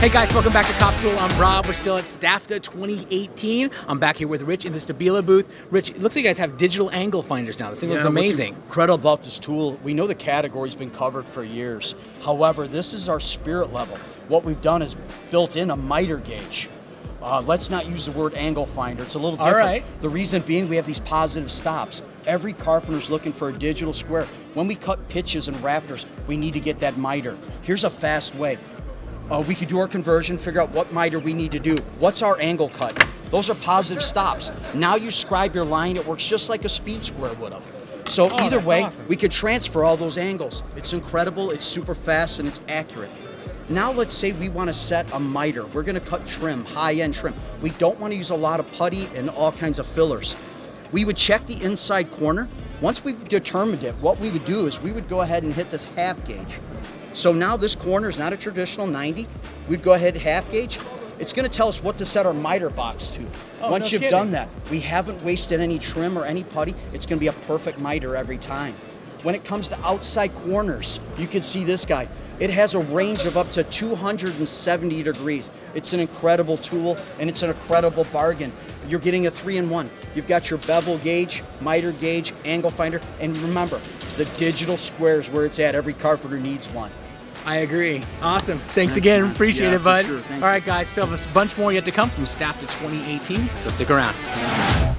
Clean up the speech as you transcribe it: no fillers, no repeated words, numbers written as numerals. Hey guys, welcome back to Cop Tool. I'm Rob. We're still at STAFDA 2018. I'm back here with Rich in the Stabila booth. Rich, it looks like you guys have digital angle finders now. This thing looks amazing. What's incredible about this tool, we know the category's been covered for years. However, this is our spirit level. What we've done is built in a miter gauge. Let's not use the word angle finder. It's a little different. All right. The reason being, we have these positive stops. Every carpenter's looking for a digital square. When we cut pitches and rafters, we need to get that miter. Here's a fast way. We could do our conversion, figure out what miter we need to do. What's our angle cut? Those are positive stops. Now you scribe your line, it works just like a speed square would have. So either way, awesome. We could transfer all those angles. It's incredible, it's super fast, and it's accurate. Now let's say we want to set a miter. We're going to cut trim, high-end trim. We don't want to use a lot of putty and all kinds of fillers. We would check the inside corner. Once we've determined it, what we would do is we would go ahead and hit this half gauge. So now this corner is not a traditional 90. We'd go ahead half gauge. It's going to tell us what to set our miter box to. Once you've done that, we haven't wasted any trim or any putty. It's going to be a perfect miter every time. When it comes to outside corners, you can see this guy. It has a range of up to 270 degrees. It's an incredible tool, and it's an incredible bargain. You're getting a 3-in-1. You've got your bevel gauge, miter gauge, angle finder, and remember, the digital square is where it's at. Every carpenter needs one. I agree. Awesome. Thanks again. Man. Appreciate it, bud. Sure. All right, guys. Still have a bunch more yet to come from STAFDA 2018, so stick around.